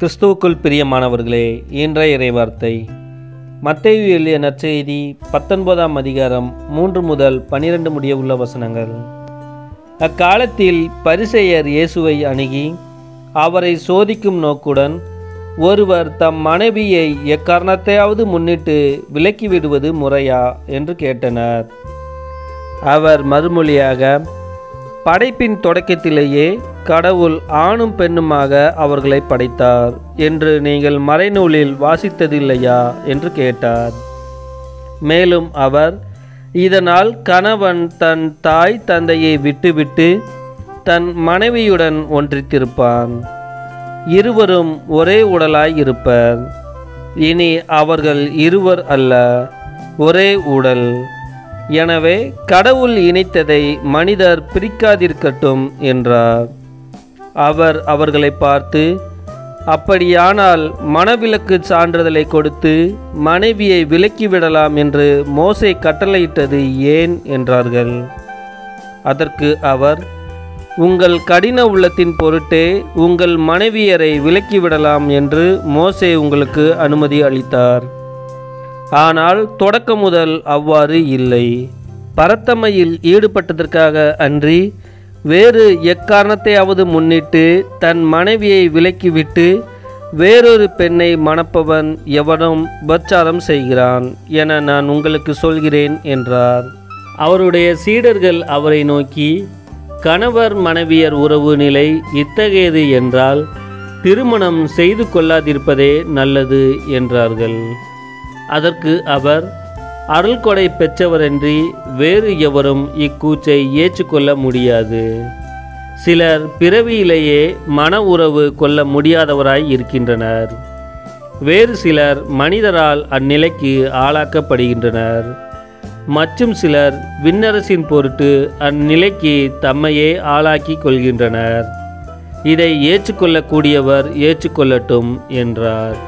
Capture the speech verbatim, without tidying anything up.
கிறிஸ்துவுக்குள் பிரியமானவர்களே, இன்றைய இறைவார்த்தை மத்தேயு எழுதிய நற்செய்தி பத்தொன்பதாம் அதிகாரம் மூன்று முதல் பனிரெண்டு முடிய உள்ள வசனங்கள். அக்காலத்தில் பரிசேயர் இயேசுவை அணுகி அவரை சோதிக்கும் நோக்குடன், ஒருவர் தம் மனைவியை எக்காரணத்தையாவது முன்னிட்டு விலக்கிவிடுவது முறையா என்று கேட்டனர். அவர் மறுமொழியாக, படைப்பின் தொடக்கத்திலேயே கடவுள் ஆணும் பெண்ணுமாக அவர்களை படைத்தார் என்று நீங்கள் மறைநூலில் வாசித்ததில்லையா என்று கேட்டார். மேலும் அவர், இதனால் கணவன் தன் தாய் தந்தையை விட்டுவிட்டு தன் மனைவியுடன் ஒன்றித்திருப்பான், இருவரும் ஒரே உடலாய் இருப்பர், இனி அவர்கள் இருவர் அல்ல ஒரே உடல், எனவே கடவுள் இணைத்ததை மனிதர் பிரிக்காதிருக்கட்டும் என்றார். அவர் அவர்களை பார்த்து, அப்படியானால் மணவிலக்கு சான்றிதழை கொடுத்து மனைவியை விலக்கிவிடலாம் என்று மோசே கட்டளையிட்டது ஏன் என்றார்கள். அதற்கு அவர், உங்கள் கடின உள்ளத்தின் பொருட்டே உங்கள் மனைவியரை விலக்கிவிடலாம் என்று மோசே உங்களுக்கு அனுமதி அளித்தார். ஆனால் தொடக்கம் முதல் அவ்வாறு இல்லை. பரத்தமையில் ஈடுபட்டதற்காக அன்றி வேறு எக்காரணத்தையாவது முன்னிட்டு தன் மனைவியை விலக்கிவிட்டு வேறொரு பெண்ணை மணப்பவன் எவனும் பச்சாரம் செய்கிறான் என நான் உங்களுக்கு சொல்கிறேன் என்றார். அவருடைய சீடர்கள் அவரை நோக்கி, கணவர் மனைவியர் உறவு நிலை இத்தகையது என்றால் திருமணம் செய்து கொள்ளாதிருப்பதே நல்லது என்றார்கள். அதற்கு அவர், அருள்கொடை பெற்றவரன்றி வேறு எவரும் இக்கூச்சை ஏற்றுக்கொள்ள முடியாது. சிலர் பிறவியிலேயே மன உறவு கொள்ள முடியாதவராய் இருக்கின்றனர். வேறு சிலர் மனிதரால் அந்நிலைக்கு ஆளாக்கப்படுகின்றனர். மற்றும் சிலர் விண்ணரசின் பொருட்டு அந்நிலைக்கு தம்மையே ஆளாக்கி கொள்கின்றனர். இதை ஏற்றுக்கொள்ளக்கூடியவர் ஏற்றுக்கொள்ளட்டும் என்றார்.